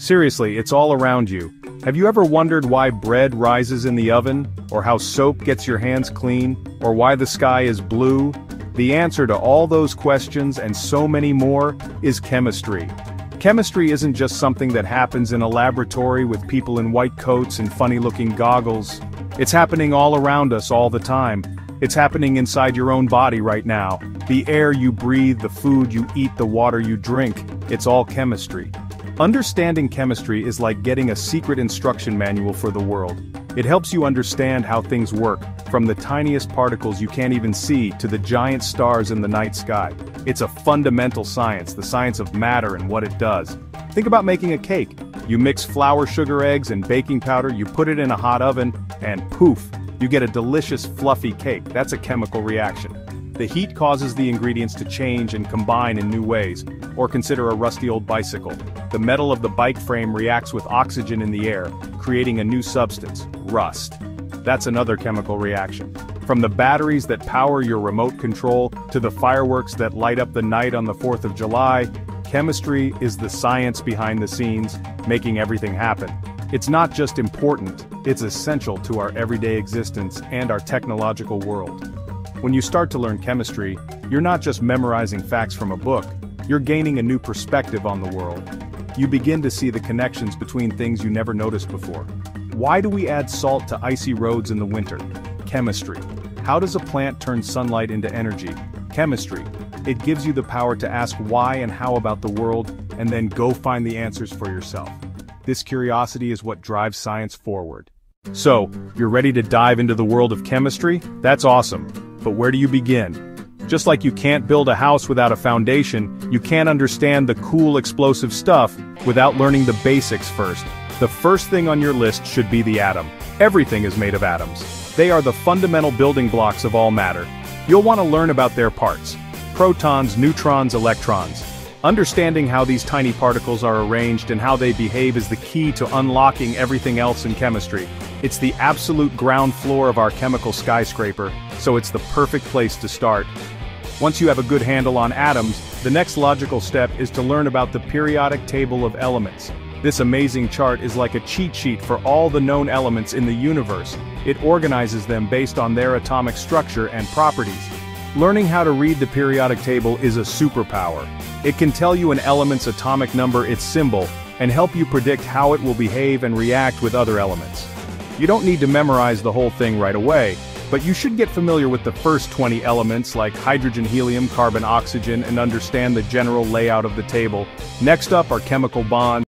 Seriously, it's all around you. Have you ever wondered why bread rises in the oven, or how soap gets your hands clean, or why the sky is blue? The answer to all those questions and so many more is chemistry. Chemistry isn't just something that happens in a laboratory with people in white coats and funny-looking goggles. It's happening all around us all the time. It's happening inside your own body right now. The air you breathe, the food you eat, the water you drink, it's all chemistry. Understanding chemistry is like getting a secret instruction manual for the world. It helps you understand how things work, from the tiniest particles you can't even see to the giant stars in the night sky. It's a fundamental science, the science of matter and what it does. Think about making a cake. You mix flour, sugar, eggs, and baking powder, you put it in a hot oven, and poof, you get a delicious fluffy cake. That's a chemical reaction. The heat causes the ingredients to change and combine in new ways, or consider a rusty old bicycle. The metal of the bike frame reacts with oxygen in the air, creating a new substance, rust. That's another chemical reaction. From the batteries that power your remote control to the fireworks that light up the night on the 4th of July, chemistry is the science behind the scenes, making everything happen. It's not just important, it's essential to our everyday existence and our technological world. When you start to learn chemistry, you're not just memorizing facts from a book, you're gaining a new perspective on the world. You begin to see the connections between things you never noticed before. Why do we add salt to icy roads in the winter? Chemistry. How does a plant turn sunlight into energy? Chemistry. It gives you the power to ask why and how about the world, and then go find the answers for yourself. This curiosity is what drives science forward. So, you're ready to dive into the world of chemistry? That's awesome. But where do you begin? Just like you can't build a house without a foundation, you can't understand the cool explosive stuff without learning the basics first. The first thing on your list should be the atom. Everything is made of atoms. They are the fundamental building blocks of all matter. You'll want to learn about their parts. Protons, neutrons, electrons. Understanding how these tiny particles are arranged and how they behave is the key to unlocking everything else in chemistry. It's the absolute ground floor of our chemical skyscraper, so it's the perfect place to start. Once you have a good handle on atoms, the next logical step is to learn about the periodic table of elements. This amazing chart is like a cheat sheet for all the known elements in the universe. It organizes them based on their atomic structure and properties. Learning how to read the periodic table is a superpower. It can tell you an element's atomic number, its symbol, and help you predict how it will behave and react with other elements. You don't need to memorize the whole thing right away, but you should get familiar with the first 20 elements like hydrogen, helium, carbon, oxygen, and understand the general layout of the table. Next up are chemical bonds.